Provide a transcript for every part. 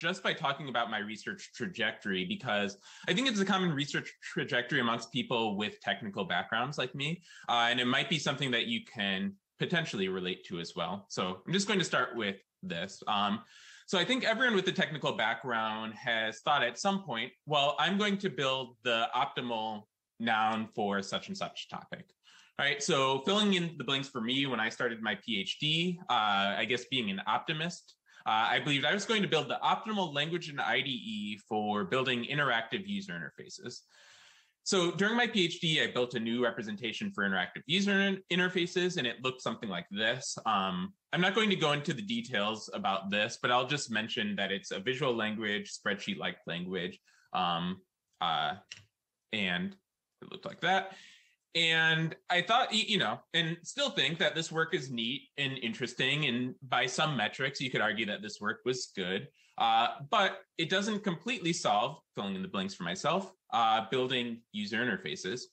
just by talking about my research trajectory, because I think it's a common research trajectory amongst people with technical backgrounds like me. And it might be something that you can potentially relate to as well. So I'm just going to start with this. So I think everyone with a technical background has thought at some point, well, I'm going to build the optimal noun for such and such topic. All right, so filling in the blanks for me when I started my PhD, I guess being an optimist, I believed I was going to build the optimal language and IDE for building interactive user interfaces. So during my PhD, I built a new representation for interactive user interfaces, and it looked something like this. I'm not going to go into the details about this, but I'll just mention that it's a visual language, spreadsheet-like language, and it looked like that. And I thought, you know, and still think that this work is neat and interesting. And by some metrics, you could argue that this work was good, but it doesn't completely solve, filling in the blanks for myself, building user interfaces.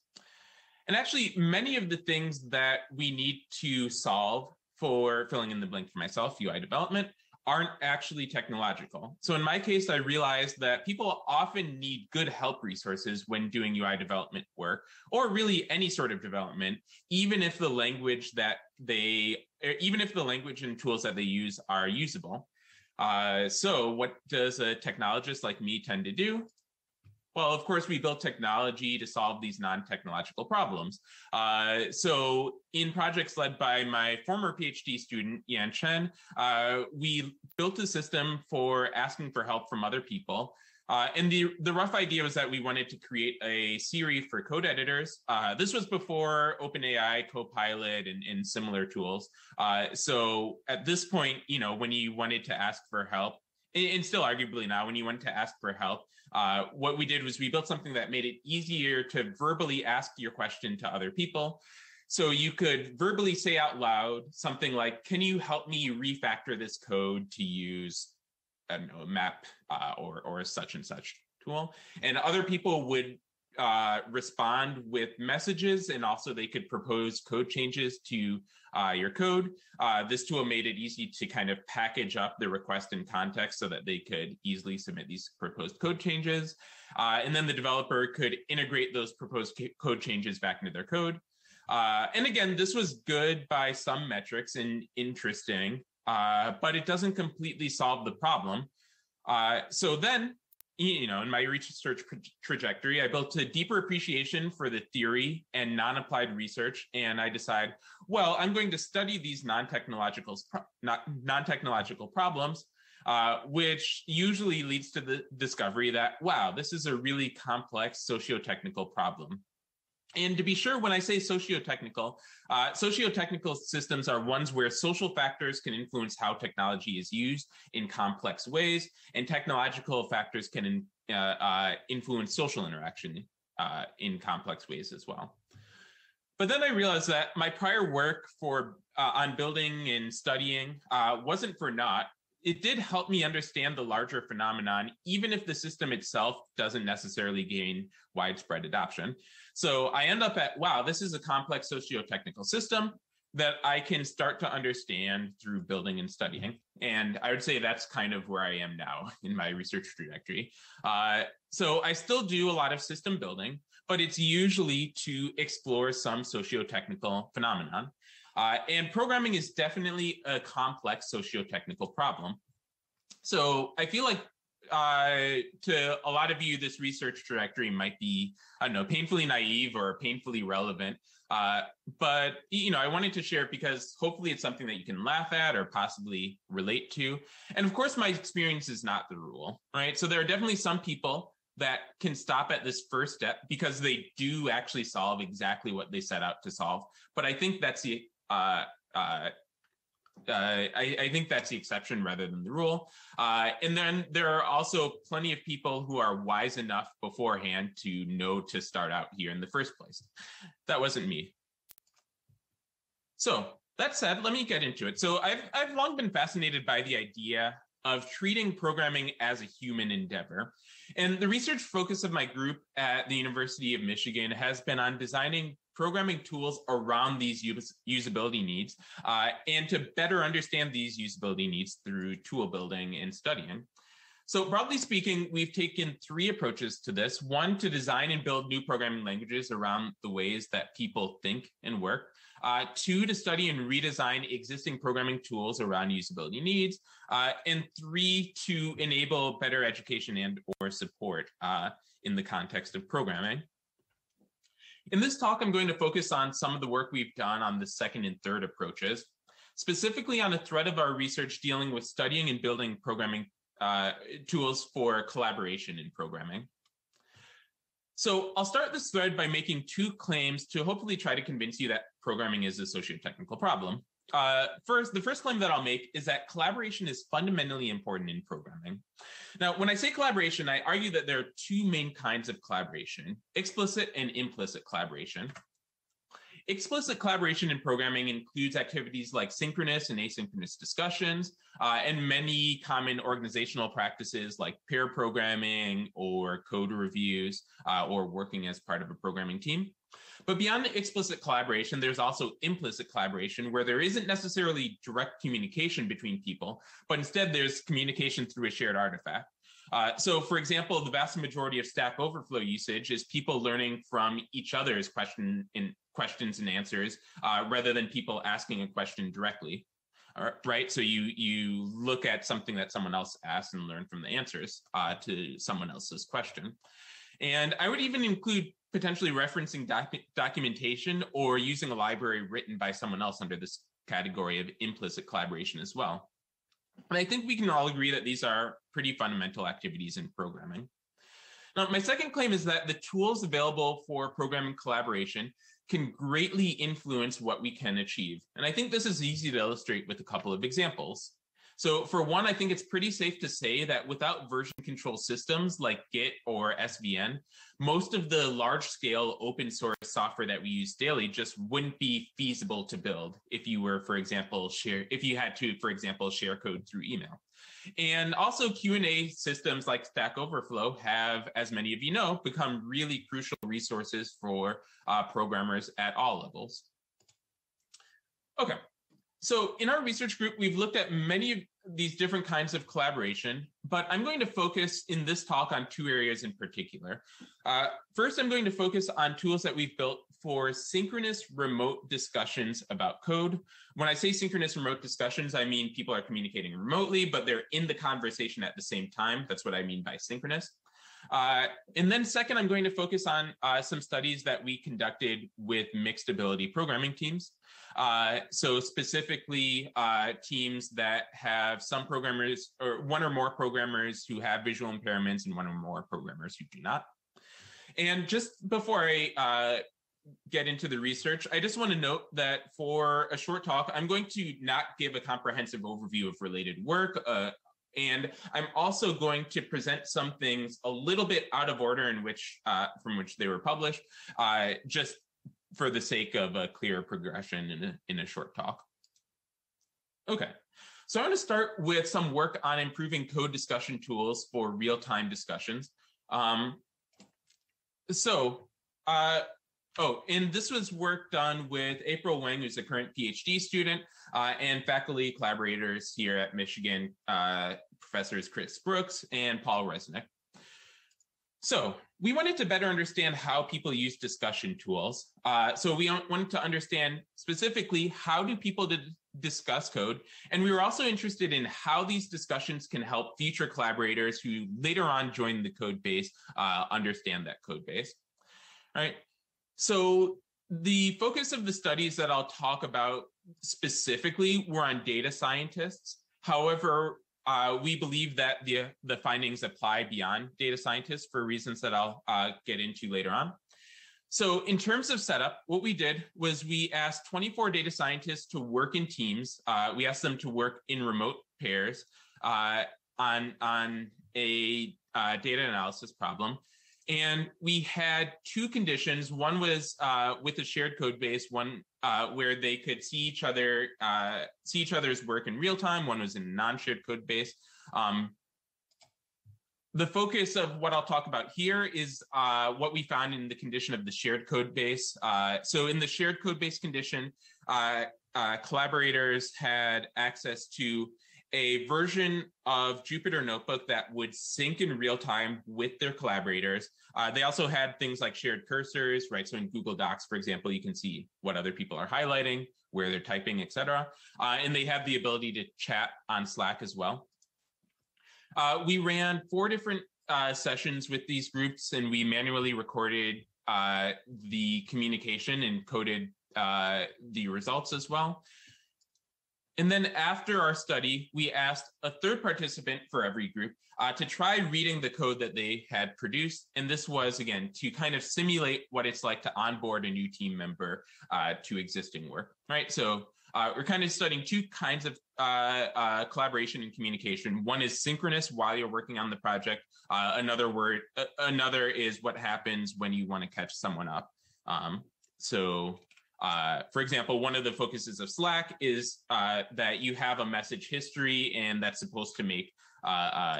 And actually, many of the things that we need to solve for filling in the blank for myself, UI development, aren't actually technological. So in my case, I realized that people often need good help resources when doing UI development work, or really any sort of development, even if the language and tools that they use are usable. So what does a technologist like me tend to do? Well, of course, we build technology to solve these non-technological problems. So in projects led by my former PhD student, Yan Chen, we built a system for asking for help from other people. And the rough idea was that we wanted to create a Siri for code editors. This was before OpenAI, Copilot, and similar tools. So at this point, you know, when you wanted to ask for help, and still arguably now, when you wanted to ask for help, what we did was we built something that made it easier to verbally ask your question to other people. So you could verbally say out loud something like, can you help me refactor this code to use, I don't know, a map or such and such tool? And other people would respond with messages, and also they could propose code changes to your code. This tool made it easy to kind of package up the request in context so that they could easily submit these proposed code changes. And then the developer could integrate those proposed code changes back into their code. And again, this was good by some metrics and interesting, but it doesn't completely solve the problem. So then, you know, in my research trajectory, I built a deeper appreciation for the theory and non-applied research. And I decide, well, I'm going to study these non-technological problems, which usually leads to the discovery that, wow, this is a really complex socio-technical problem. And to be sure, when I say socio-technical, socio-technical systems are ones where social factors can influence how technology is used in complex ways, and technological factors can influence social interaction in complex ways as well. But then I realized that my prior work on building and studying wasn't for naught. It did help me understand the larger phenomenon, even if the system itself doesn't necessarily gain widespread adoption. So I end up at, wow, this is a complex socio-technical system that I can start to understand through building and studying. And I would say that's kind of where I am now in my research trajectory. So I still do a lot of system building, but it's usually to explore some socio-technical phenomenon. And programming is definitely a complex socio-technical problem. So I feel like to a lot of you, this research trajectory might be, I don't know, painfully naive or painfully relevant. But, you know, I wanted to share it because hopefully it's something that you can laugh at or possibly relate to. And of course, my experience is not the rule, right? So there are definitely some people that can stop at this first step because they do actually solve exactly what they set out to solve. But I think that's the I think that's the exception rather than the rule. And then there are also plenty of people who are wise enough beforehand to know to start out here in the first place. That wasn't me. So that said, let me get into it. So I've long been fascinated by the idea of treating programming as a human endeavor. And the research focus of my group at the University of Michigan has been on designing programming tools around these usability needs, and to better understand these usability needs through tool building and studying. So broadly speaking, we've taken three approaches to this. One, to design and build new programming languages around the ways that people think and work. Two, to study and redesign existing programming tools around usability needs. And three, to enable better education and or support in the context of programming. In this talk, I'm going to focus on some of the work we've done on the second and third approaches, specifically on a thread of our research dealing with studying and building programming tools for collaboration in programming. So I'll start this thread by making two claims to hopefully try to convince you that programming is a socio-technical problem. First, the first claim that I'll make is that collaboration is fundamentally important in programming. Now, when I say collaboration, I argue that there are two main kinds of collaboration, explicit and implicit collaboration. Explicit collaboration in programming includes activities like synchronous and asynchronous discussions and many common organizational practices like pair programming or code reviews or working as part of a programming team. But beyond the explicit collaboration, there's also implicit collaboration where there isn't necessarily direct communication between people, but instead there's communication through a shared artifact. So, for example, the vast majority of Stack Overflow usage is people learning from each other's questions and answers rather than people asking a question directly. All right. So you look at something that someone else asked and learn from the answers to someone else's question. And I would even include potentially referencing documentation or using a library written by someone else under this category of implicit collaboration as well. And I think we can all agree that these are pretty fundamental activities in programming. Now, my second claim is that the tools available for programming collaboration can greatly influence what we can achieve. And I think this is easy to illustrate with a couple of examples. So for one, I think it's pretty safe to say that without version control systems like Git or SVN, most of the large scale open source software that we use daily just wouldn't be feasible to build if you were, for example, share code through email. And also Q&A systems like Stack Overflow have, as many of you know, become really crucial resources for programmers at all levels. Okay. So in our research group, we've looked at many of these different kinds of collaboration, but I'm going to focus in this talk on two areas in particular. First, I'm going to focus on tools that we've built for synchronous remote discussions about code. When I say synchronous remote discussions, I mean people are communicating remotely, but they're in the conversation at the same time. That's what I mean by synchronous. And then second, I'm going to focus on some studies that we conducted with mixed ability programming teams. So specifically teams that have some programmers or one or more programmers who have visual impairments and one or more programmers who do not. And just before I get into the research, I just want to note that for a short talk, I'm going to not give a comprehensive overview of related work, and I'm also going to present some things a little bit out of order in which, from which they were published, just for the sake of a clear progression in a short talk. Okay, so I want to start with some work on improving code discussion tools for real-time discussions. And this was work done with April Wang, who's a current PhD student, and faculty collaborators here at Michigan, professors Chris Brooks and Paul Resnick. So we wanted to better understand how people use discussion tools. So we wanted to understand specifically how do people discuss code. And we were also interested in how these discussions can help future collaborators who later on join the code base understand that code base. All right. So the focus of the studies that I'll talk about specifically were on data scientists. However, we believe that the findings apply beyond data scientists for reasons that I'll get into later on. So in terms of setup, what we did was we asked 24 data scientists to work in teams. We asked them to work in remote pairs on a data analysis problem. And we had two conditions. One was with a shared code base, one where they could see each other's work in real time. One was in a non-shared code base. The focus of what I'll talk about here is what we found in the condition of the shared code base. So in the shared code base condition, collaborators had access to a version of Jupyter Notebook that would sync in real time with their collaborators. They also had things like shared cursors, right? So in Google Docs, for example, you can see what other people are highlighting, where they're typing, et cetera. And they have the ability to chat on Slack as well. We ran 4 different sessions with these groups, and we manually recorded the communication and coded the results as well. And then after our study, we asked a third participant for every group to try reading the code that they had produced. And this was, again, to kind of simulate what it's like to onboard a new team member to existing work, right? So we're kind of studying 2 kinds of collaboration and communication. One is synchronous while you're working on the project. Another is what happens when you want to catch someone up. For example, one of the focuses of Slack is that you have a message history, and that's supposed to make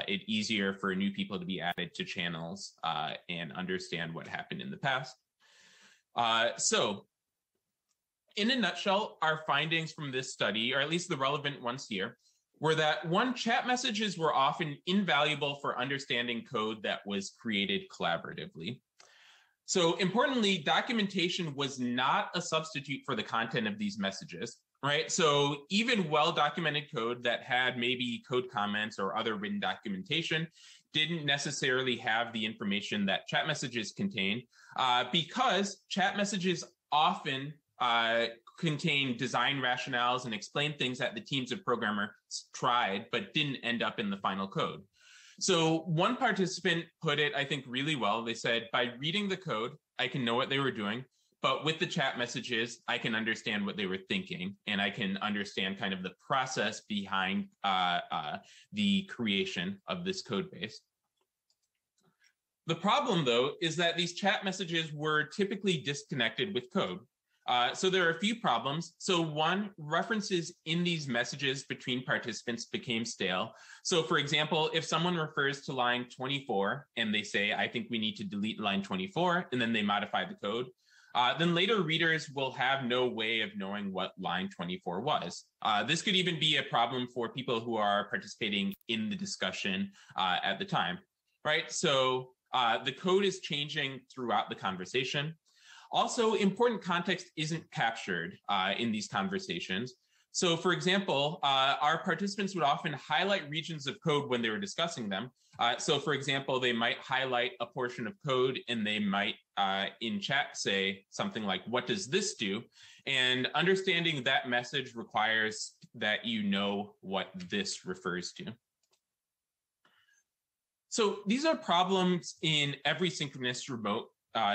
it easier for new people to be added to channels and understand what happened in the past. So in a nutshell, our findings from this study, or at least the relevant ones here, were that 1, chat messages were often invaluable for understanding code that was created collaboratively. So importantly, documentation was not a substitute for the content of these messages, right? So even well-documented code that had maybe code comments or other written documentation didn't necessarily have the information that chat messages contain, because chat messages often contain design rationales and explain things that the teams of programmers tried but didn't end up in the final code. So one participant put it, I think, really well. They said, by reading the code, I can know what they were doing, but with the chat messages, I can understand what they were thinking, and I can understand kind of the process behind the creation of this code base. The problem, though, is that these chat messages were typically disconnected with code. So there are a few problems. So one, references in these messages between participants became stale. So for example, if someone refers to line 24 and they say, I think we need to delete line 24, and then they modify the code, then later readers will have no way of knowing what line 24 was. This could even be a problem for people who are participating in the discussion at the time, right? So the code is changing throughout the conversation. Also, important context isn't captured in these conversations. So for example, our participants would often highlight regions of code when they were discussing them. So for example, they might highlight a portion of code, and they might in chat say something like, what does this do? And understanding that message requires that you know what this refers to. So these are problems in every synchronous remote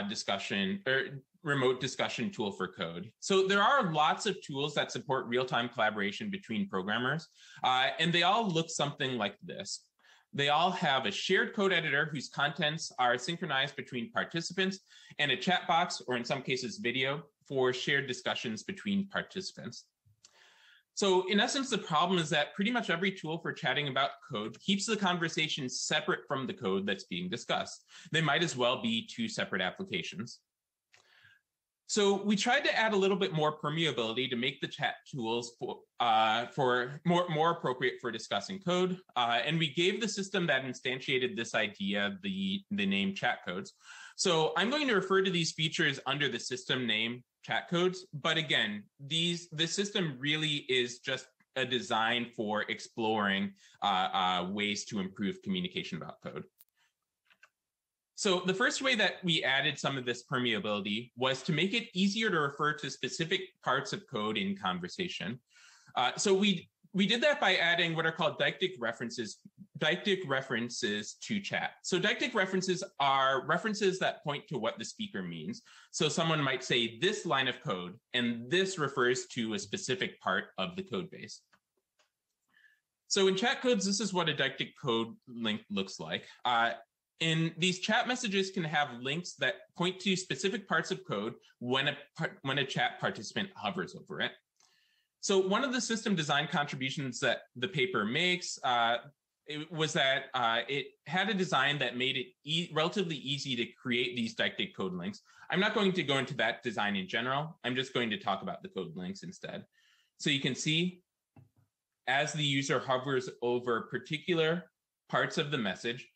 discussion or remote discussion tool for code. So there are lots of tools that support real-time collaboration between programmers, and they all look something like this. They all have a shared code editor whose contents are synchronized between participants, and a chat box, or in some cases video, for shared discussions between participants. So in essence, the problem is that pretty much every tool for chatting about code keeps the conversation separate from the code that's being discussed. They might as well be 2 separate applications. So we tried to add a little bit more permeability to make the chat tools more appropriate for discussing code. And we gave the system that instantiated this idea the name Chat Codes. So I'm going to refer to these features under the system name Chat Codes. But again, this system really is just a design for exploring ways to improve communication about code. So the first way that we added some of this permeability was to make it easier to refer to specific parts of code in conversation. So we did that by adding what are called deictic references to chat. So deictic references are references that point to what the speaker means. So someone might say this line of code, and this refers to a specific part of the code base. So in Chat Codes, this is what a deictic code link looks like. And these chat messages can have links that point to specific parts of code when a chat participant hovers over it. So one of the system design contributions that the paper makes was that it had a design that made it relatively easy to create these deictic code links. I'm not going to go into that design in general. I'm just going to talk about the code links instead. So you can see as the user hovers over particular parts of the message,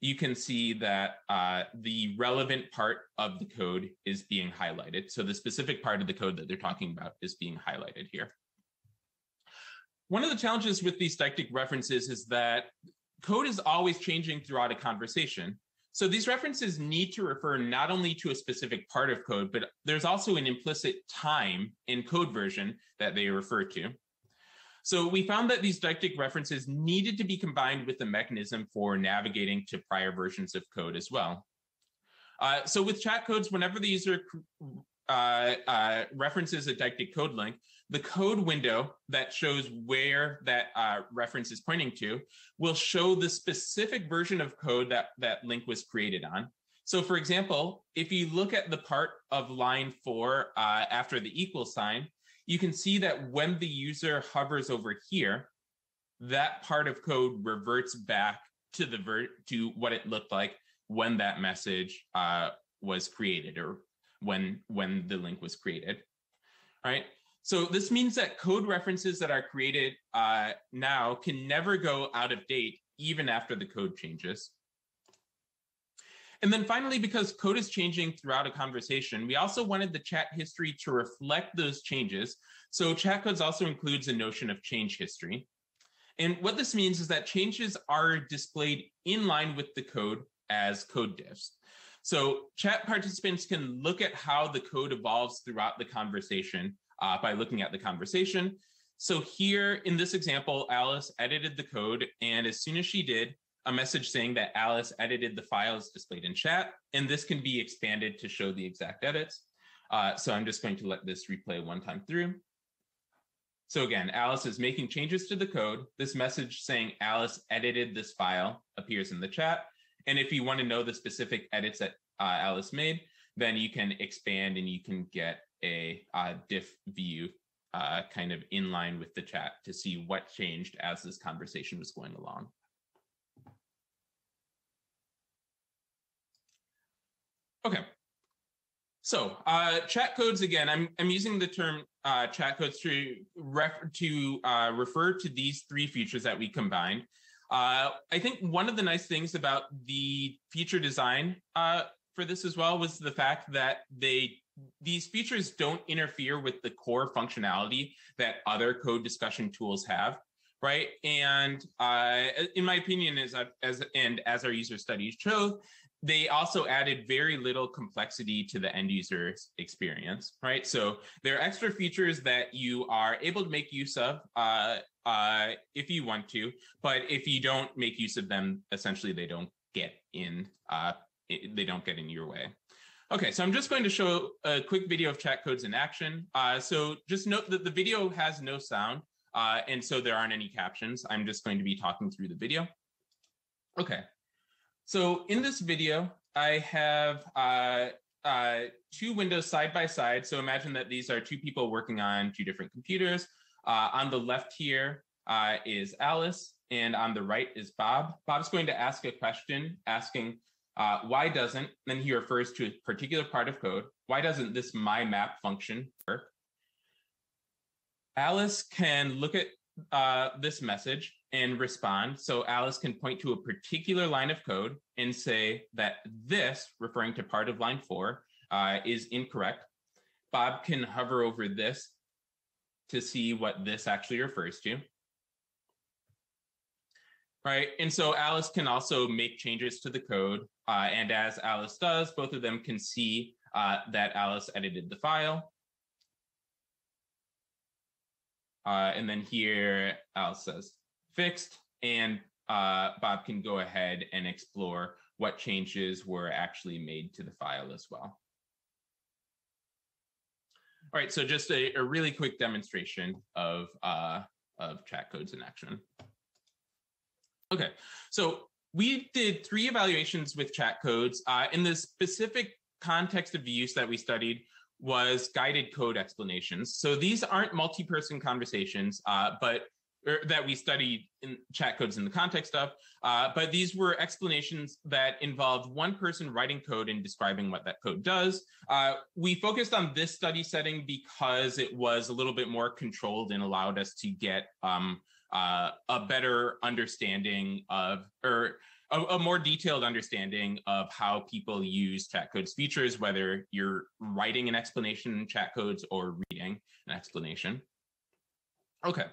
you can see that the relevant part of the code is being highlighted. So the specific part of the code that they're talking about is being highlighted here. One of the challenges with these deictic references is that code is always changing throughout a conversation. So these references need to refer not only to a specific part of code, but there's also an implicit time in code version that they refer to. So we found that these deictic references needed to be combined with a mechanism for navigating to prior versions of code as well. So with chat codes, whenever the user references a deictic code link, the code window that shows where that reference is pointing to will show the specific version of code that that link was created on. So for example, if you look at the part of line 4 after the equal sign, you can see that when the user hovers over here, that part of code reverts back to the to what it looked like when that message was created, or when the link was created. All right. So this means that code references that are created now can never go out of date, even after the code changes. And then finally, because code is changing throughout a conversation, we also wanted the chat history to reflect those changes. So chat codes also includes a notion of change history. And what this means is that changes are displayed in line with the code as code diffs. So chat participants can look at how the code evolves throughout the conversation by looking at the conversation. So here in this example, Alice edited the code, and as soon as she did, a message saying that Alice edited the files displayed in chat, and this can be expanded to show the exact edits. So I'm just going to let this replay one time through. So again, Alice is making changes to the code. This message saying Alice edited this file appears in the chat. And if you want to know the specific edits that Alice made, then you can expand and you can get a diff view kind of in line with the chat to see what changed as this conversation was going along. Okay, so chat codes, again, I'm using the term chat codes to refer to these three features that we combined. I think one of the nice things about the feature design for this as well was the fact that these features don't interfere with the core functionality that other code discussion tools have, right? And in my opinion, as our user studies showed, they also added very little complexity to the end user experience, right? So there are extra features that you are able to make use of if you want to, but if you don't make use of them, essentially they don't get in. They don't get in your way. Okay, so I'm just going to show a quick video of chat codes in action. So just note that the video has no sound, and so there aren't any captions. I'm just going to be talking through the video. Okay, so in this video, I have two windows side by side. So imagine that these are two people working on two different computers. On the left here is Alice, and on the right is Bob. Bob's going to ask a question asking, why doesn't, then he refers to a particular part of code. Why doesn't this my map function work? Alice can look at this message and respond. So Alice can point to a particular line of code and say that this, referring to part of line 4, is incorrect. Bob can hover over this to see what this actually refers to. Right. And so Alice can also make changes to the code. And as Alice does, both of them can see that Alice edited the file. And then here Alice says fixed, and Bob can go ahead and explore what changes were actually made to the file as well. All right, so just a really quick demonstration of chat codes in action. Okay, so we did 3 evaluations with chat codes. In the specific context of use that we studied was guided code explanations. So these aren't multi-person conversations, that we studied in chat codes in the context of, but these were explanations that involved one person writing code and describing what that code does. We focused on this study setting because it was a little bit more controlled and allowed us to get a better understanding of, or a more detailed understanding of how people use Chat Codes features, whether you're writing an explanation in Chat Codes or reading an explanation. Okay,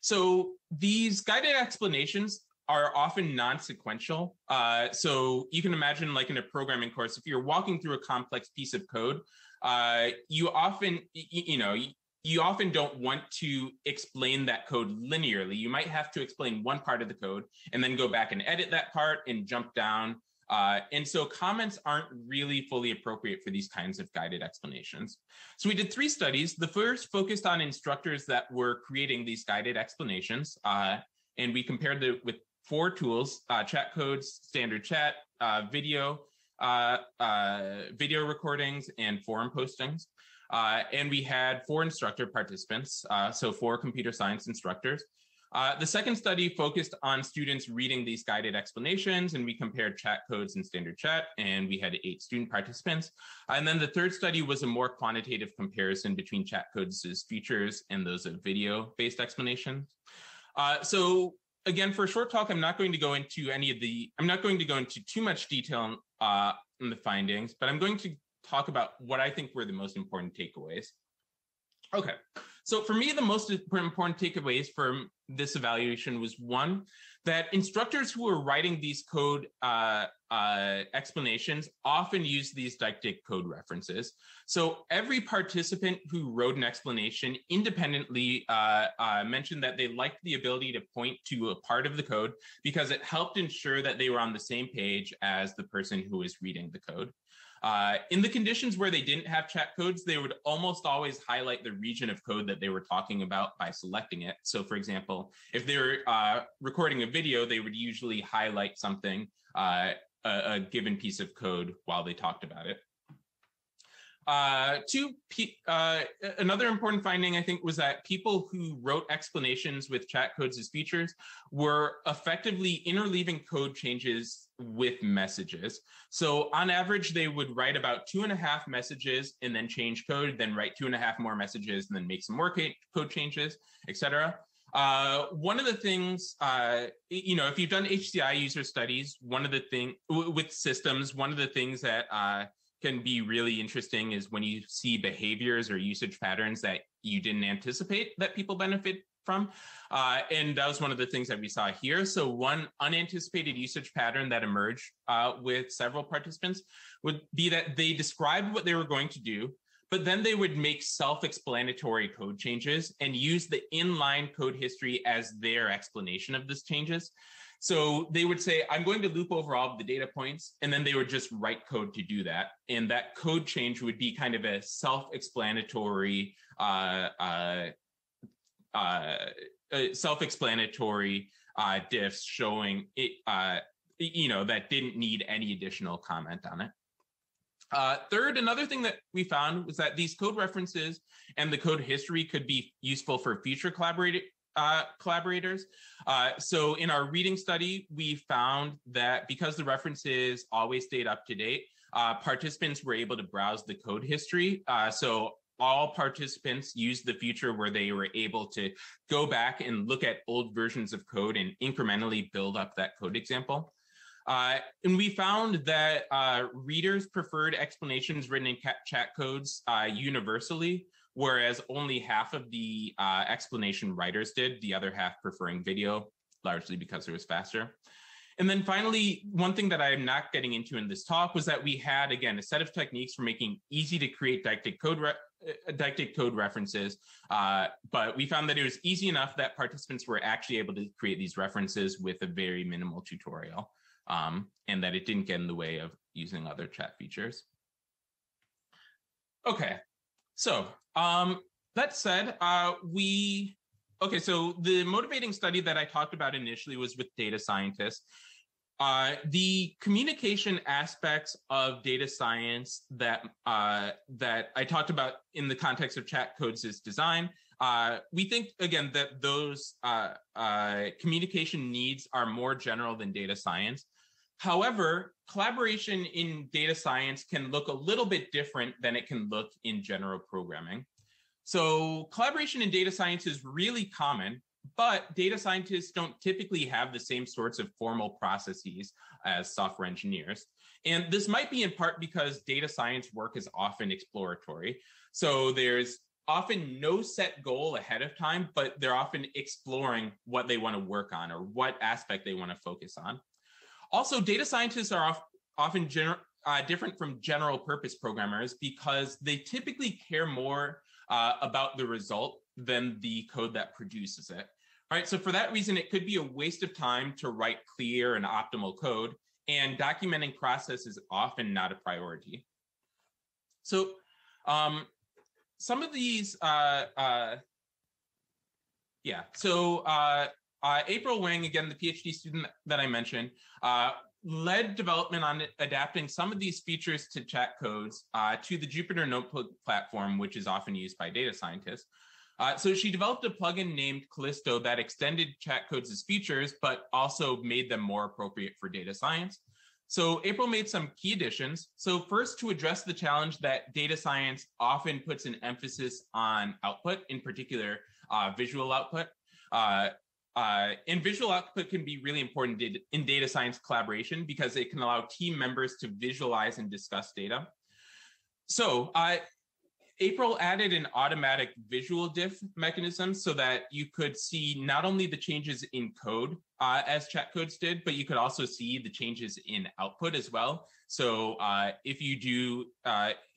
so these guided explanations are often non-sequential. So you can imagine, like in a programming course, if you're walking through a complex piece of code, you often don't want to explain that code linearly. You might have to explain one part of the code and then go back and edit that part and jump down. And so comments aren't really fully appropriate for these kinds of guided explanations. So we did 3 studies. The first focused on instructors that were creating these guided explanations. And we compared it with 4 tools, Chat Codes, standard chat, video recordings, and forum postings. And we had 4 instructor participants, so 4 computer science instructors. The second study focused on students reading these guided explanations, and we compared Chat Codes and standard chat, and we had 8 student participants. And then the third study was a more quantitative comparison between Chat Codes' features and those of video-based explanations. So again, for a short talk, I'm not going to go into too much detail in the findings, but I'm going to talk about what I think were the most important takeaways. Okay, so for me, the most important takeaways from this evaluation was 1, that instructors who were writing these code explanations often use these deictic code references. So every participant who wrote an explanation independently mentioned that they liked the ability to point to a part of the code because it helped ensure that they were on the same page as the person who was reading the code. In the conditions where they didn't have Chat Codes, they would almost always highlight the region of code that they were talking about by selecting it. So for example, if they were recording a video, they would usually highlight something, a given piece of code while they talked about it. Another important finding, I think, was that people who wrote explanations with Chat Codes as features were effectively interleaving code changes with messages. So on average, they would write about 2.5 messages and then change code, then write 2.5 more messages and then make some more code changes, etc. One of the things, if you've done HCI user studies, one of the things that can be really interesting is when you see behaviors or usage patterns that you didn't anticipate that people benefit from. And that was one of the things that we saw here. So one unanticipated usage pattern that emerged with several participants would be that they described what they were going to do, but then they would make self-explanatory code changes and use the inline code history as their explanation of these changes. So they would say, I'm going to loop over all of the data points, and then they would just write code to do that. And that code change would be kind of a self-explanatory diffs showing it, that didn't need any additional comment on it. Third, another thing that we found was that these code references and the code history could be useful for future collaborators. So in our reading study, we found that because the references always stayed up to date, participants were able to browse the code history. So all participants used the feature where they were able to go back and look at old versions of code and incrementally build up that code example. And we found that readers preferred explanations written in Chat Codes universally, whereas only half of the explanation writers did, the other half preferring video, largely because it was faster. And then finally, one thing that I'm not getting into in this talk was that we had, again, a set of techniques for making easy to create deictic code references, but we found that it was easy enough that participants were actually able to create these references with a very minimal tutorial. And that it didn't get in the way of using other chat features. Okay, so that said, so the motivating study that I talked about initially was with data scientists. The communication aspects of data science that I talked about in the context of Chat Codes' design, we think, again, that those communication needs are more general than data science. However, collaboration in data science can look a little bit different than it can look in general programming. So collaboration in data science is really common, But data scientists don't typically have the same sorts of formal processes as software engineers. And this might be in part because data science work is often exploratory. So there's often no set goal ahead of time, but they're often exploring what they want to work on or what aspect they want to focus on. Also, data scientists are often different from general purpose programmers because they typically care more about the result than the code that produces it. All right, so for that reason, it could be a waste of time to write clear and optimal code, and documenting process is often not a priority. So some of these, April Wang, again, the PhD student that I mentioned, led development on adapting some of these features to chat codes to the Jupyter Notebook platform, which is often used by data scientists. So she developed a plugin named Callisto that extended chat codes' features, but also made them more appropriate for data science. So April made some key additions. So first, to address the challenge that data science often puts an emphasis on output, in particular, visual output. And visual output can be really important in data science collaboration because it can allow team members to visualize and discuss data. So April added an automatic visual diff mechanism so that you could see not only the changes in code as chat codes did, but you could also see the changes in output as well. So if you do,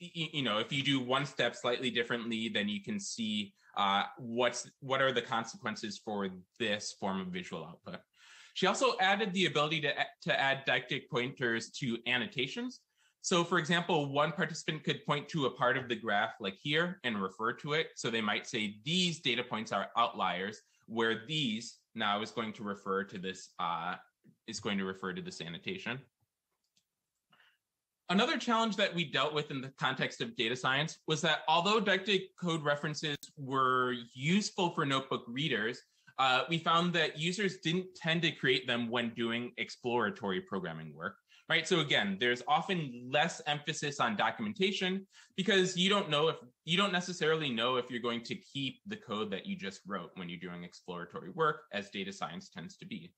if you do one step slightly differently, then you can see what are the consequences for this form of visual output. She also added the ability to add deictic pointers to annotations. So for example, one participant could point to a part of the graph like here and refer to it. So they might say these data points are outliers, where these now is going to refer to this, annotation. Another challenge that we dealt with in the context of data science was that although deictic code references were useful for notebook readers, we found that users didn't tend to create them when doing exploratory programming work, right? So again, there's often less emphasis on documentation because you don't necessarily know if you're going to keep the code that you just wrote when you're doing exploratory work, as data science tends to be.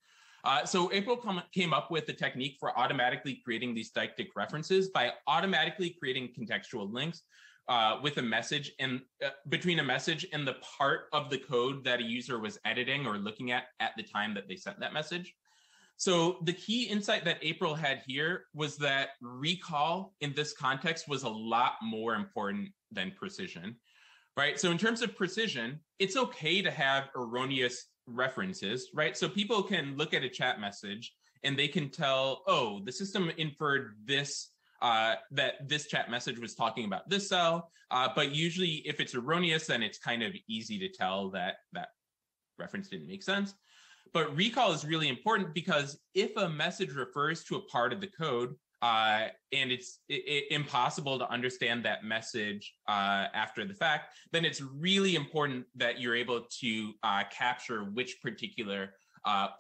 So April came up with a technique for automatically creating these deictic references by automatically creating contextual links with a message and between a message and the part of the code that a user was editing or looking at the time that they sent that message. So the key insight that April had here was that recall in this context was a lot more important than precision, right? So in terms of precision, it's okay to have erroneous references, right? So people can look at a chat message and they can tell, oh, the system inferred this, that this chat message was talking about this cell. But usually if it's erroneous, then it's kind of easy to tell that that reference didn't make sense. But recall is really important because if a message refers to a part of the code and it's impossible to understand that message after the fact, then it's really important that you're able to capture which particular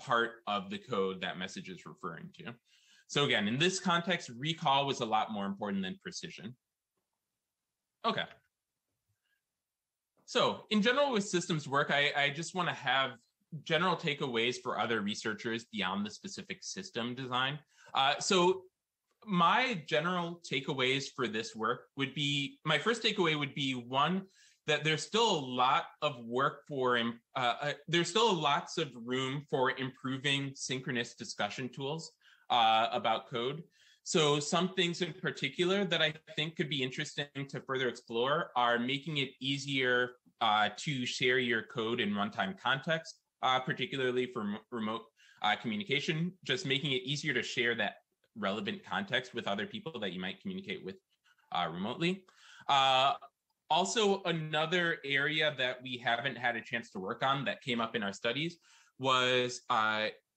part of the code that message is referring to. So again, in this context, recall was a lot more important than precision. Okay. So in general with systems work, I just want to have general takeaways for other researchers beyond the specific system design. So my general takeaways for this work would be, my first takeaway would be one, that there's still a lot of work for, there's still lots of room for improving synchronous discussion tools about code. So some things in particular that I think could be interesting to further explore are making it easier to share your code in runtime context, particularly for remote communication, just making it easier to share that relevant context with other people that you might communicate with remotely. Also, another area that we haven't had a chance to work on that came up in our studies was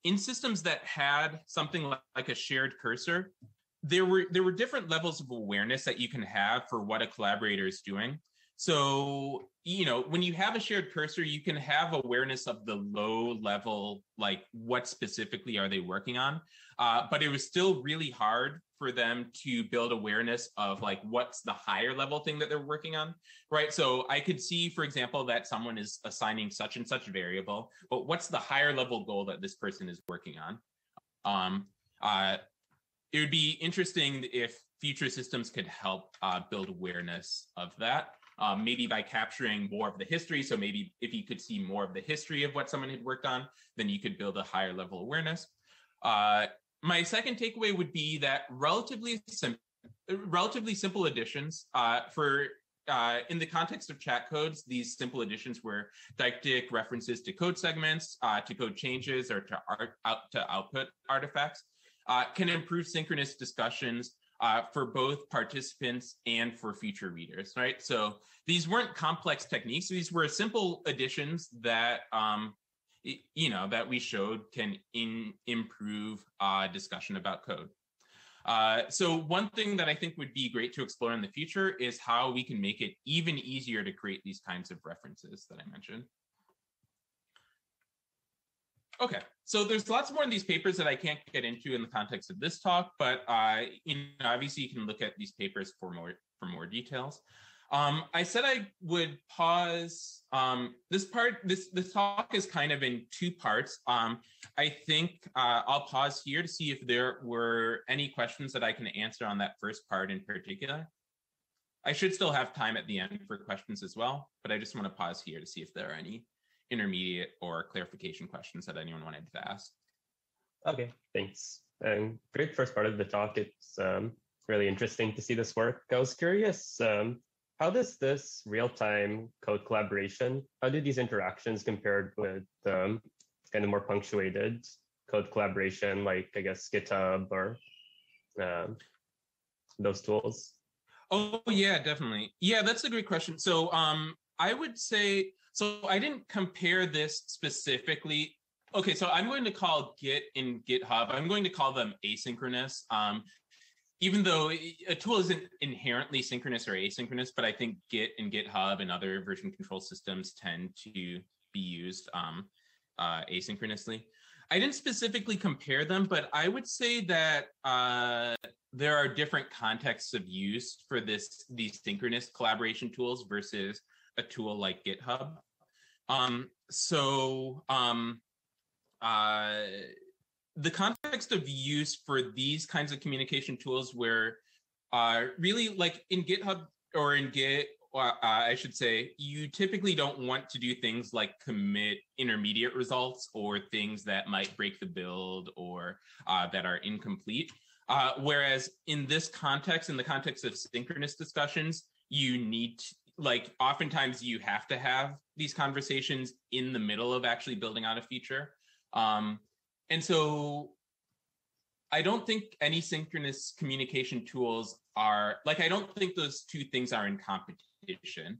in systems that had something like a shared cursor, there were different levels of awareness that you can have for what a collaborator is doing. So, you know, when you have a shared cursor, you can have awareness of the low level, like what specifically are they working on? But it was still really hard for them to build awareness of like, what's the higher level thing that they're working on, right? So I could see, for example, that someone is assigning such and such variable, but what's the higher level goal that this person is working on? It would be interesting if future systems could help build awareness of that. Maybe by capturing more of the history. So maybe if you could see more of the history of what someone had worked on, then you could build a higher level awareness. My second takeaway would be that relatively simple additions in the context of chat codes, these simple additions were deictic references to code segments, to code changes, or to output artifacts, can improve synchronous discussions for both participants and for future readers, right? So these weren't complex techniques. These were simple additions that, that we showed can improve discussion about code. So one thing that I think would be great to explore in the future is how we can make it even easier to create these kinds of references that I mentioned. Okay, so there's lots more in these papers that I can't get into in the context of this talk, but obviously you can look at these papers for more details. I said I would pause. This talk is kind of in two parts. I think I'll pause here to see if there were any questions that I can answer on that first part in particular. I should still have time at the end for questions as well, but I just want to pause here to see if there are any intermediate or clarification questions that anyone wanted to ask. Okay, thanks. And great first part of the talk. It's really interesting to see this work. I was curious, how does this real-time code collaboration, how do these interactions compare with kind of more punctuated code collaboration, like I guess GitHub or those tools? Oh yeah, definitely. Yeah, that's a great question. So I would say, so I didn't compare this specifically. Okay, so I'm going to call Git and GitHub, I'm going to call them asynchronous, even though a tool isn't inherently synchronous or asynchronous, but I think Git and GitHub and other version control systems tend to be used asynchronously. I didn't specifically compare them, but I would say that there are different contexts of use for these synchronous collaboration tools versus a tool like GitHub. The context of use for these kinds of communication tools where really, like in GitHub or in Git, I should say, you typically don't want to do things like commit intermediate results or things that might break the build or that are incomplete. Whereas in this context, in the context of synchronous discussions, you need to, like oftentimes you have to have these conversations in the middle of actually building out a feature. And so I don't think any synchronous communication tools are, like, I don't think those two things are in competition.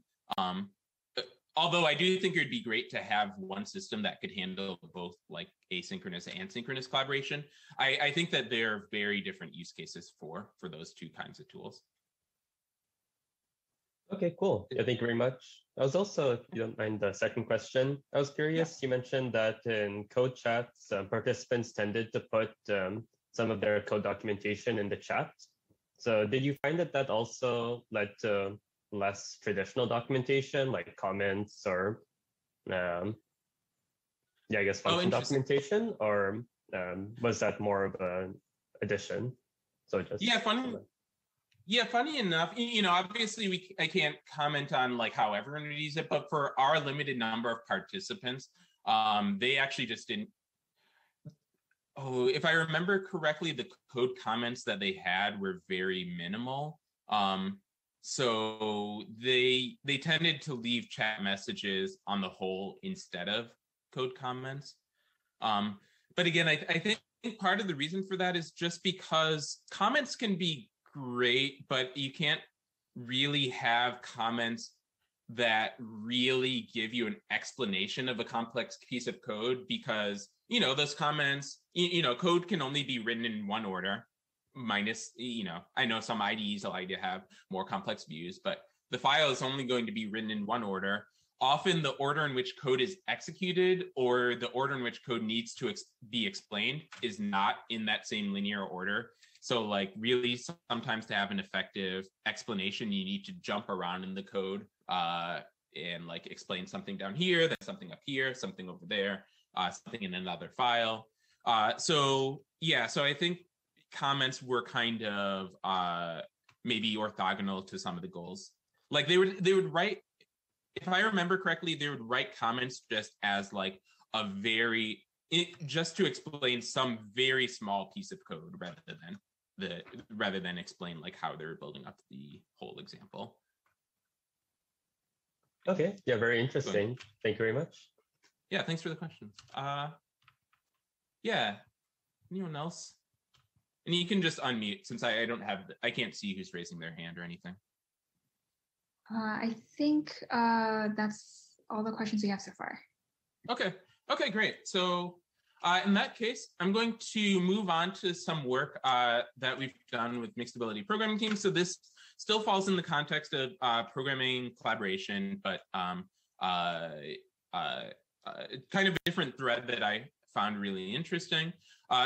Although I do think it would be great to have one system that could handle both like asynchronous and synchronous collaboration. I think that there are very different use cases for those two kinds of tools. Okay, cool. Yeah, thank you very much. I was also, if you don't mind, the second question. I was curious, You mentioned that in code chats, participants tended to put some of their code documentation in the chat. So did you find that also led to less traditional documentation, like comments or, function documentation? Or was that more of an addition? So just... Yeah, funny. Yeah, funny enough, obviously I can't comment on like how everyone uses it, but for our limited number of participants, they actually just didn't. Oh, if I remember correctly, the code comments that they had were very minimal. So they tended to leave chat messages on the whole instead of code comments. But again, I think part of the reason for that is just because comments can be great, but you can't really have comments that really give you an explanation of a complex piece of code because, those comments, code can only be written in one order minus, I know some IDEs allow you to have more complex views, but The file is only going to be written in one order. Often the order in which code is executed or the order in which code needs to be explained is not in that same linear order. So like really sometimes to have an effective explanation, you need to jump around in the code and like explain something down here, then something up here, something over there, something in another file. So I think comments were kind of maybe orthogonal to some of the goals. Like they would write, if I remember correctly, they would write comments just as like a very, just to explain some very small piece of code rather than explain like how they're building up the whole example. Okay, yeah, very interesting. So, thank you very much. Yeah, thanks for the questions. Anyone else? And you can just unmute since I can't see who's raising their hand or anything. I think that's all the questions we have so far. Okay, great. So in that case, I'm going to move on to some work that we've done with mixed-ability programming teams. So this still falls in the context of programming collaboration, but kind of a different thread that I found really interesting.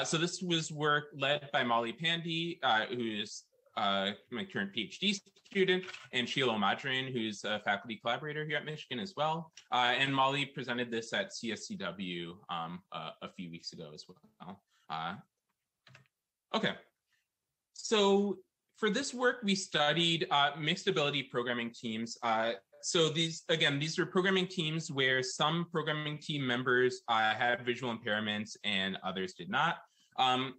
So this was work led by Molly Pandey, who is my current PhD student, and Shiloh Madrin, who's a faculty collaborator here at Michigan as well. And Molly presented this at CSCW a few weeks ago as well. Okay, so for this work, we studied mixed ability programming teams. So these are programming teams where some programming team members had visual impairments and others did not.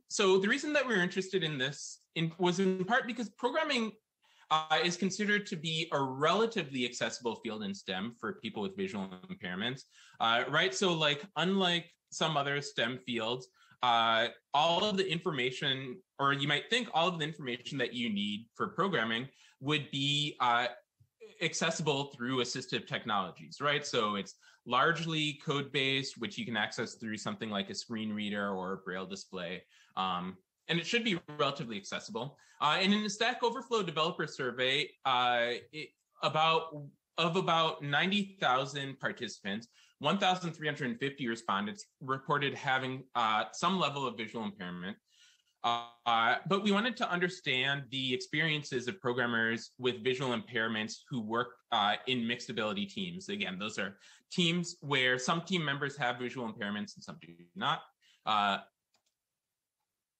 So the reason that we were interested in this was in part because programming is considered to be a relatively accessible field in STEM for people with visual impairments, right? So like, unlike some other STEM fields, all of the information that you need for programming would be accessible through assistive technologies, right? So it's largely code-based, which you can access through something like a screen reader or a braille display. And it should be relatively accessible. And in the Stack Overflow developer survey, about 90,000 participants, 1,350 respondents reported having some level of visual impairment. But we wanted to understand the experiences of programmers with visual impairments who work in mixed ability teams. Again, those are teams where some team members have visual impairments and some do not.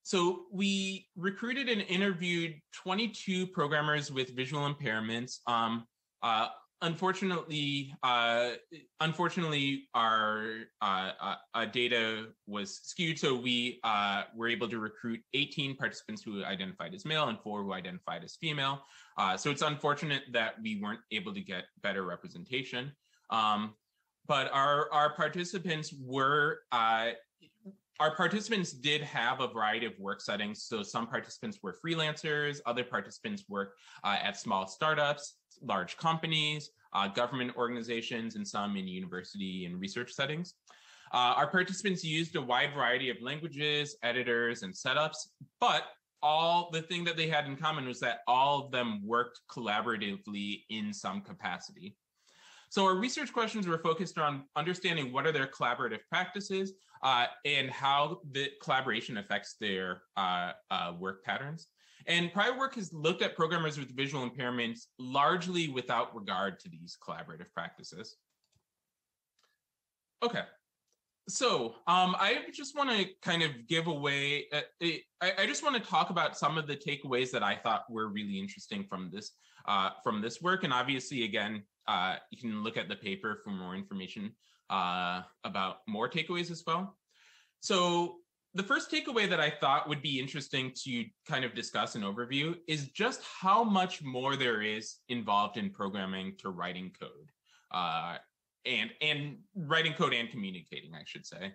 So we recruited and interviewed 22 programmers with visual impairments. Unfortunately, our data was skewed, so we were able to recruit 18 participants who identified as male and 4 who identified as female. So it's unfortunate that we weren't able to get better representation. But our participants did have a variety of work settings. So some participants were freelancers, other participants work at small startups, large companies, government organizations, and some in university and research settings. Our participants used a wide variety of languages, editors, and setups, but the thing that they had in common was that all of them worked collaboratively in some capacity. So our research questions were focused on understanding what are their collaborative practices and how the collaboration affects their work patterns. And prior work has looked at programmers with visual impairments largely without regard to these collaborative practices. Okay, so I just want to kind of give away, I just want to talk about some of the takeaways that I thought were really interesting from this work. And obviously, again, you can look at the paper for more information about more takeaways as well. So the first takeaway that I thought would be interesting to kind of discuss an overview is just how much more there is involved in programming to writing code and writing code and communicating, I should say.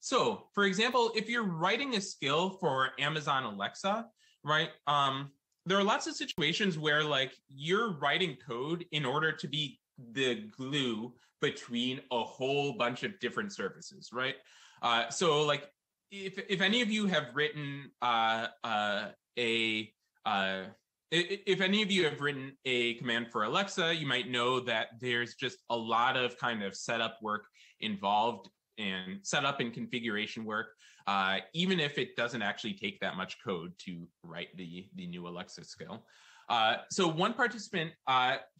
So, for example, if you're writing a skill for Amazon Alexa, right? There are lots of situations where like you're writing code in order to be the glue between a whole bunch of different services, right? So like if any of you have written If any of you have written a command for Alexa, you might know that there's just a lot of kind of setup work involved and setup and configuration work, even if it doesn't actually take that much code to write the new Alexa skill. So one participant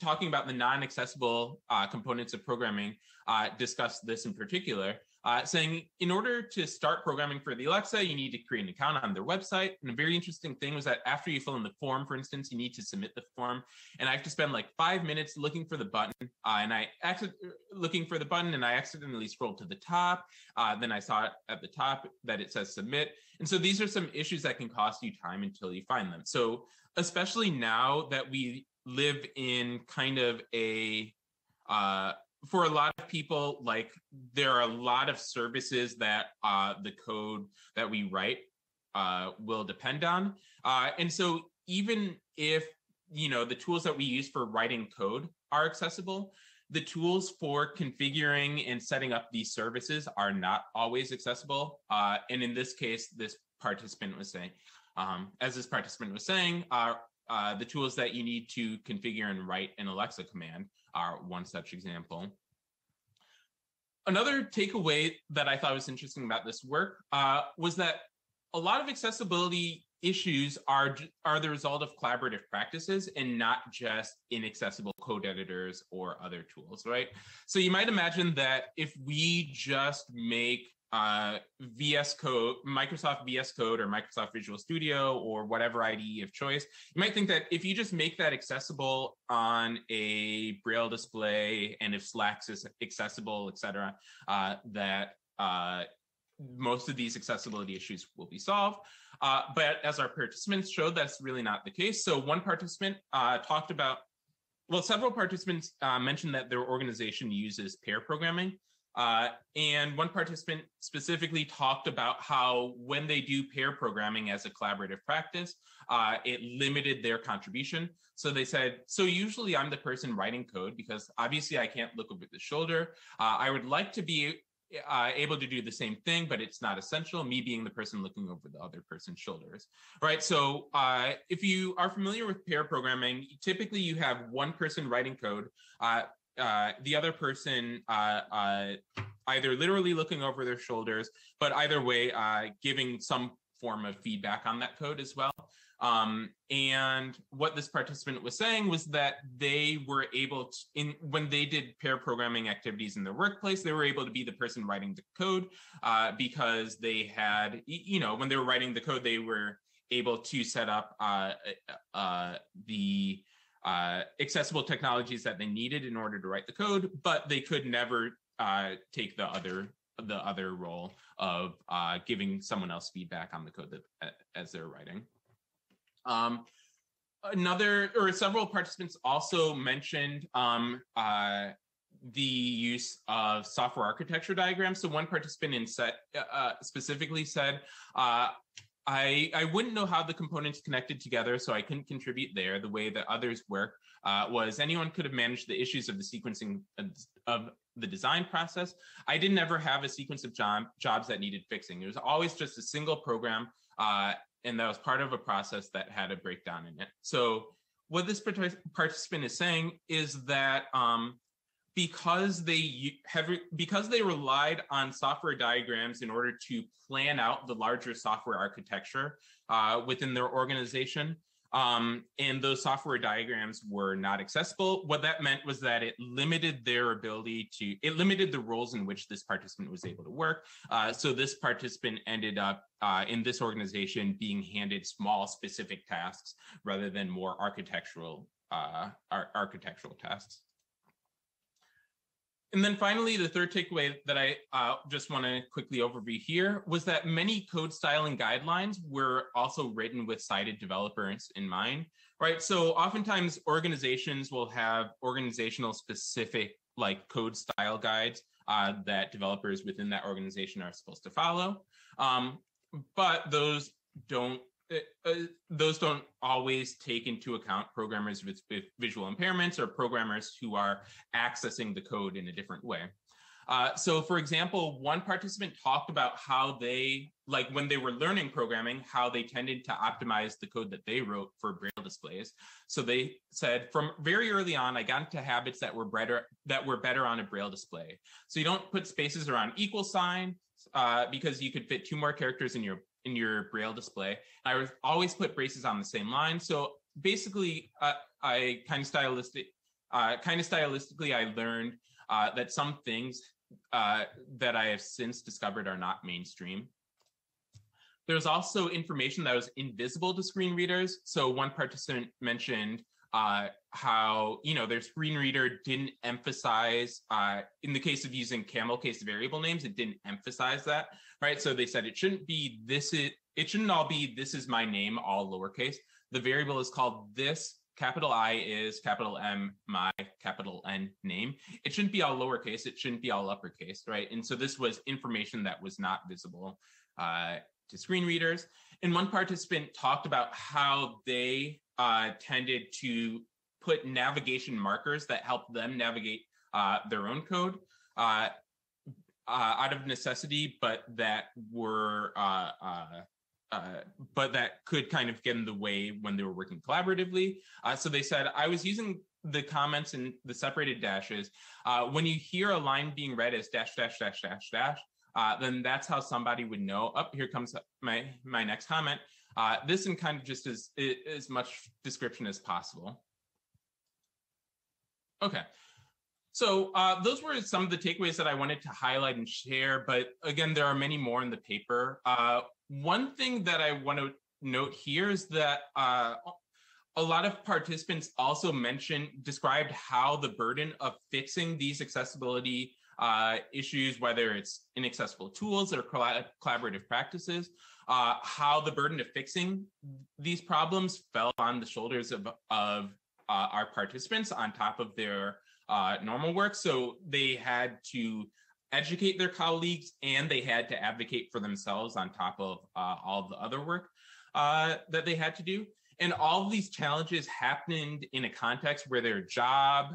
talking about the non-accessible components of programming discussed this in particular, saying in order to start programming for the Alexa, you need to create an account on their website. And a very interesting thing was that after you fill in the form, for instance, you need to submit the form. And I have to spend like 5 minutes looking for the button and I accidentally scrolled to the top. Then I saw at the top that it says submit. And so these are some issues that can cost you time until you find them. So especially now that we live in kind of a, for a lot of people, like there are a lot of services that the code that we write will depend on. And so even if, you know, the tools that we use for writing code are accessible, the tools for configuring and setting up these services are not always accessible. And in this case, this participant was saying, the tools that you need to configure and write an Alexa command are one such example. Another takeaway that I thought was interesting about this work was that a lot of accessibility issues are the result of collaborative practices and not just inaccessible code editors or other tools, right? So you might imagine that if we just make VS Code, Microsoft VS Code or Microsoft Visual Studio or whatever IDE of choice, you might think that if you just make that accessible on a Braille display and if Slack is accessible, et cetera, that most of these accessibility issues will be solved. But as our participants showed, that's really not the case. So one participant talked about, well, several participants mentioned that their organization uses pair programming. And one participant specifically talked about how when they do pair programming as a collaborative practice, it limited their contribution. So they said, so usually I'm the person writing code because obviously I can't look over the shoulder. I would like to be able to do the same thing, but it's not essential, me being the person looking over the other person's shoulders, right? So if you are familiar with pair programming, typically you have one person writing code, the other person either literally looking over their shoulders, but either way, giving some form of feedback on that code as well. And what this participant was saying was that they were able to, when they did pair programming activities in their workplace, they were able to be the person writing the code because they had, you know, when they were writing the code, they were able to set up the accessible technologies that they needed in order to write the code, but they could never take the other role of giving someone else feedback on the code that, as they're writing. Several participants also mentioned the use of software architecture diagrams. So one participant specifically said, I wouldn't know how the components connected together, so I couldn't contribute there. The way that others work was anyone could have managed the issues of the sequencing of the design process. I didn't ever have a sequence of jobs that needed fixing. It was always just a single program, and that was part of a process that had a breakdown in it. So what this participant is saying is that because they relied on software diagrams in order to plan out the larger software architecture within their organization, and those software diagrams were not accessible. What that meant was that it limited their ability to, it limited the roles in which this participant was able to work. So this participant ended up in this organization being handed small specific tasks rather than more architectural tasks. And then finally, the third takeaway that I just want to quickly overview here was that many code styling guidelines were also written with sighted developers in mind, right? So oftentimes organizations will have organizational specific like code style guides that developers within that organization are supposed to follow, but those don't always take into account programmers with visual impairments or programmers who are accessing the code in a different way. So for example, one participant talked about how they, like when they were learning programming, how they tended to optimize the code that they wrote for Braille displays. So they said, from very early on, I got into habits that were better on a Braille display. So you don't put spaces around equal sign because you could fit two more characters in your Braille display. I would always put braces on the same line. So basically, I kind of stylistically, I learned that some things that I have since discovered are not mainstream. There's also information that was invisible to screen readers. So one participant mentioned how, their screen reader didn't emphasize, in the case of using camel case variable names, it didn't emphasize that, right? So they said it shouldn't all be this is my name, all lowercase. The variable is called this, capital I is, capital M, my, capital N, name. It shouldn't be all lowercase, it shouldn't be all uppercase, right? And so this was information that was not visible to screen readers. And one participant talked about how they tended to put navigation markers that helped them navigate their own code out of necessity, but that could kind of get in the way when they were working collaboratively. So they said, I was using the comments in the separated dashes. When you hear a line being read as dash, dash, dash, dash, dash, then that's how somebody would know, oh, here comes my next comment. This and kind of just as much description as possible. Okay, so those were some of the takeaways that I wanted to highlight and share, but again, there are many more in the paper. One thing that I want to note here is that a lot of participants also described how the burden of fixing these accessibility issues, whether it's inaccessible tools or collaborative practices, how the burden of fixing these problems fell on the shoulders of our participants on top of their normal work. So they had to educate their colleagues and they had to advocate for themselves on top of all the other work that they had to do. And all of these challenges happened in a context where their job,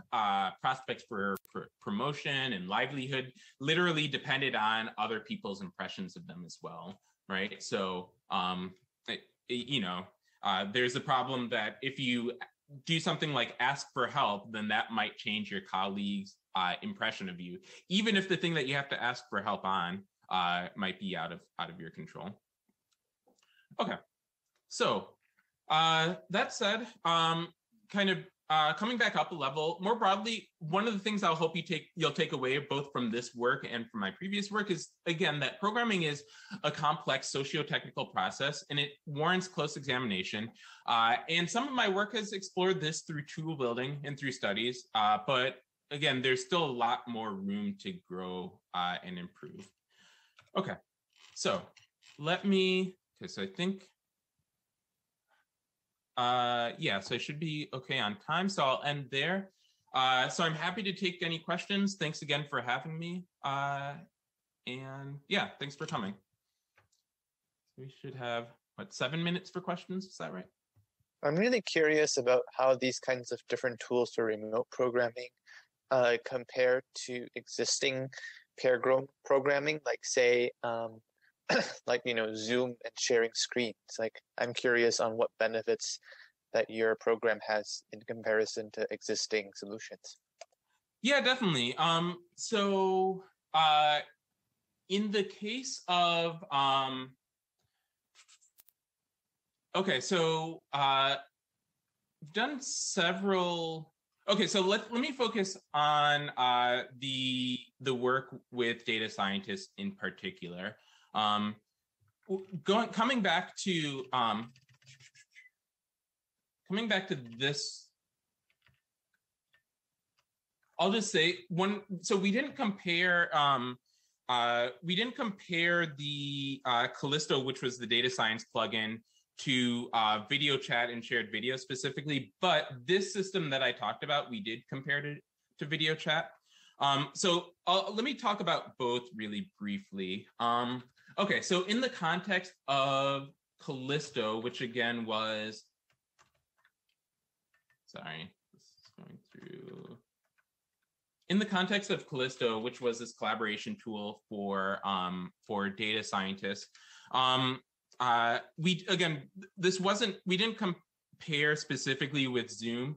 prospects for promotion and livelihood literally depended on other people's impressions of them as well, right? So, there's a problem that if you do something like ask for help, then that might change your colleagues' impression of you, even if the thing that you have to ask for help on might be out of your control. Okay, so. That said, coming back up a level, more broadly, one of the things I'll hope you'll take away both from this work and from my previous work is, again, that programming is a complex socio-technical process and it warrants close examination. And some of my work has explored this through tool building and through studies, but again, there's still a lot more room to grow and improve. Okay, so I should be okay on time, so I'll end there. So I'm happy to take any questions. Thanks again for having me. And thanks for coming. We should have, 7 minutes for questions? Is that right? I'm really curious about how these kinds of different tools for remote programming compare to existing pair programming, like say, Zoom and sharing screens. Like, I'm curious on what benefits that your program has in comparison to existing solutions. Yeah, definitely. So in the case of, I've done several. Okay, so let me focus on the work with data scientists in particular. Coming back to this, I'll just say we didn't compare the Callisto, which was the data science plugin, to video chat and shared video specifically, but this system that I talked about, we did compare to video chat. Let me talk about both really briefly. Okay, so in the context of Callisto, which again was, sorry, this is going through in the context of Callisto, which was this collaboration tool for data scientists, we didn't compare specifically with Zoom,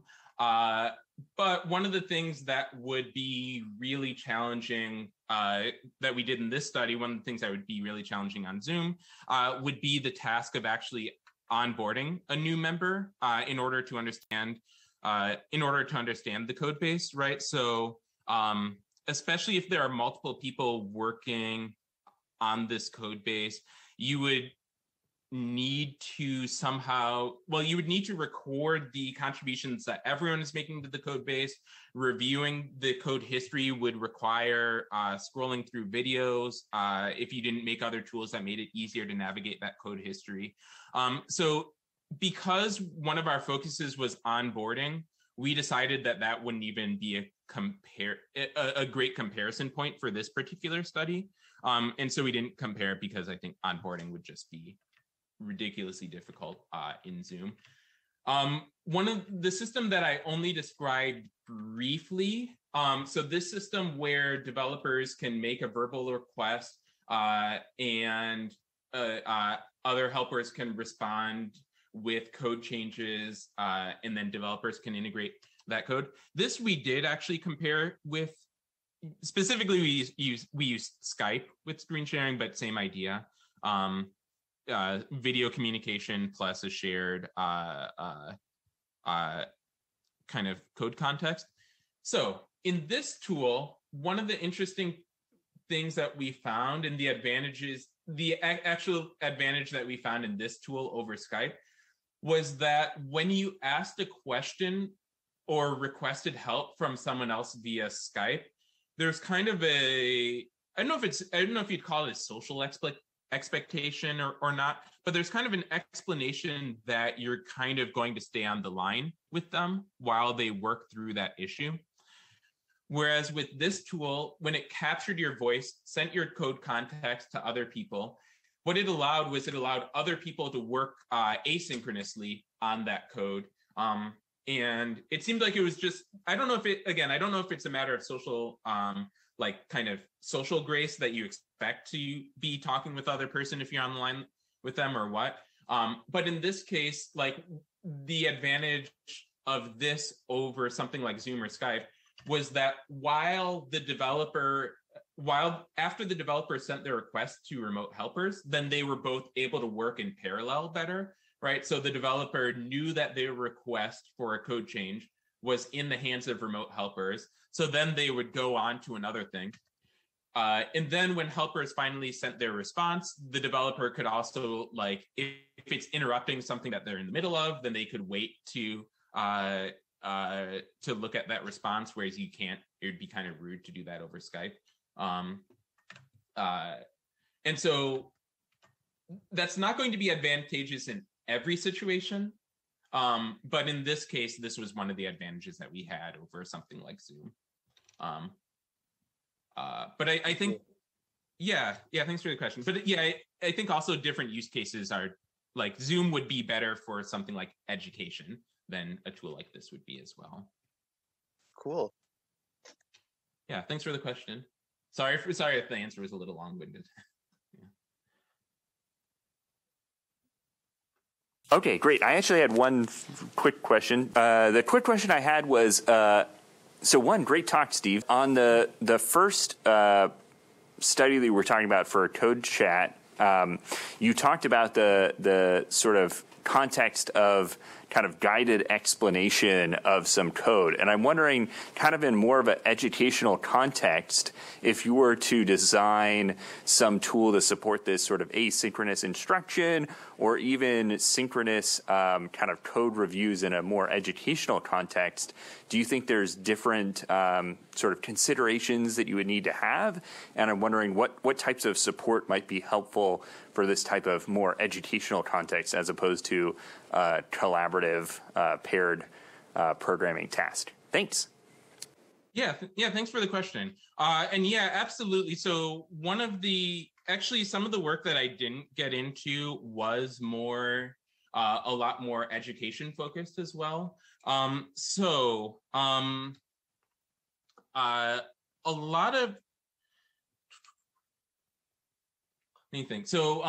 but one of the things that would be really challenging that we did in this study, one of the things that would be really challenging on Zoom would be the task of actually onboarding a new member in order to understand the code base, right? So especially if there are multiple people working on this code base, you would need to record the contributions that everyone is making to the code base. Reviewing the code history would require scrolling through videos if you didn't make other tools that made it easier to navigate that code history. So because one of our focuses was onboarding, we decided that wouldn't even be a great comparison point for this particular study. And so we didn't compare it because I think onboarding would just be ridiculously difficult in Zoom. One of the system that I only described briefly, so this system where developers can make a verbal request and other helpers can respond with code changes, and then developers can integrate that code. This we did actually compare with, specifically we used Skype with screen sharing, but same idea. Video communication plus a shared kind of code context. So in this tool, one of the interesting things that we found and the advantages, the actual advantage that we found in this tool over Skype was that when you asked a question or requested help from someone else via Skype, there's kind of I don't know if you'd call it a social expectation or not, but there's kind of an explanation that you're kind of going to stay on the line with them while they work through that issue. Whereas with this tool, when it captured your voice, sent your code context to other people, what it allowed was other people to work asynchronously on that code. And it seemed like it was just, I don't know if it's a matter of social kind of social grace that you expect to be talking with the other person if you're on the line with them or what. But in this case, the advantage of this over something like Zoom or Skype was that after the developer sent their request to remote helpers, then they were both able to work in parallel better, right? So the developer knew that their request for a code change was in the hands of remote helpers. So then they would go on to another thing. And then when helpers finally sent their response, the developer could also, if it's interrupting something that they're in the middle of, then they could wait to look at that response, whereas you can't, it would be kind of rude to do that over Skype. And so that's not going to be advantageous in every situation. But in this case, this was one of the advantages that we had over something like Zoom. But I think, yeah, thanks for the question. But yeah, I think also different use cases are, Zoom would be better for something like education than a tool like this would be as well. Cool. Yeah, thanks for the question. Sorry if the answer was a little long-winded. Okay, great. I actually had one quick question. The quick question I had was, great talk, Steve. On the first study that we were talking about for Code Chat, you talked about the sort of context of kind of guided explanation of some code. And I'm wondering, kind of in more of an educational context, if you were to design some tool to support this sort of asynchronous instruction or even synchronous kind of code reviews in a more educational context, do you think there's different sort of considerations that you would need to have? And I'm wondering what types of support might be helpful for this type of more educational context as opposed to collaborative paired programming task. Thanks. Yeah. Thanks for the question. And yeah, absolutely. So some of the work that I didn't get into was more, a lot more education focused as well. A lot of anything. So,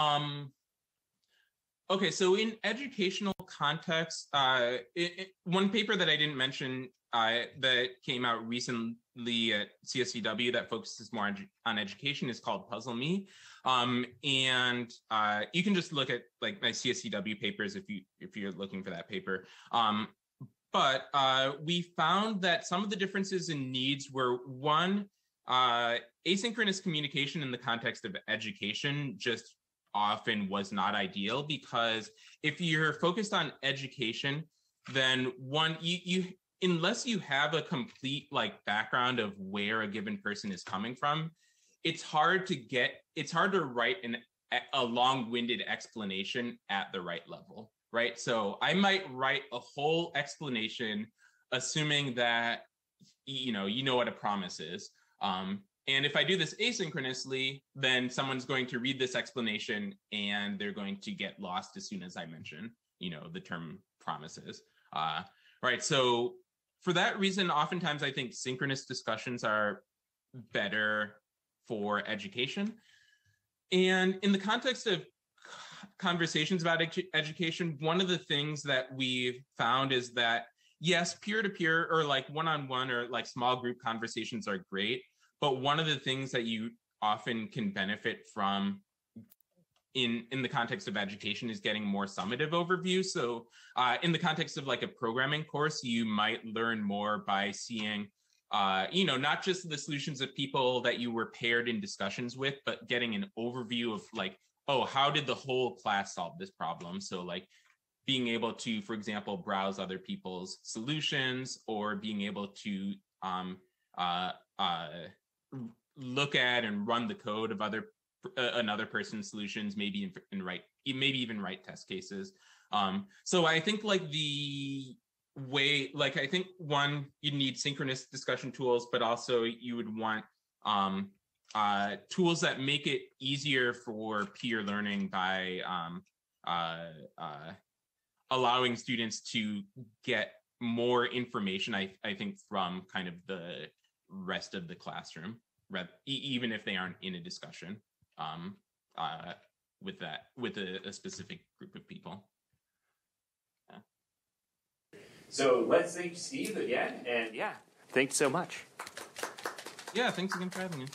okay, so in educational context, one paper that I didn't mention that came out recently at CSCW that focuses more on education is called Puzzle Me, and you can just look at like my CSCW papers if you're looking for that paper. But we found that some of the differences in needs were one, asynchronous communication in the context of education just often was not ideal, because if you're focused on education, then one, you unless you have a complete like background of where a given person is coming from, it's hard to write a long-winded explanation at the right level, right? So I might write a whole explanation assuming that you know what a promise is. And if I do this asynchronously, then someone's going to read this explanation and they're going to get lost as soon as I mention, the term promises. Right. So for that reason, oftentimes I think synchronous discussions are better for education. And in the context of conversations about education, one of the things that we've found is that, yes, peer-to-peer or like one-on-one or like small group conversations are great. But one of the things that you often can benefit from in the context of education is getting more summative overview. So in the context of like a programming course, you might learn more by seeing, not just the solutions of people that you were paired in discussions with, but getting an overview of like, oh, how did the whole class solve this problem? So like being able to, for example, browse other people's solutions, or being able to look at and run the code of another person's solutions, maybe and write, maybe even write test cases. So I think like one, you need synchronous discussion tools, but also you would want tools that make it easier for peer learning by allowing students to get more information, I think, from kind of the rest of the classroom, even if they aren't in a discussion with a specific group of people. Yeah. So let's thank Steve again, and thanks so much. Yeah, thanks again for having me.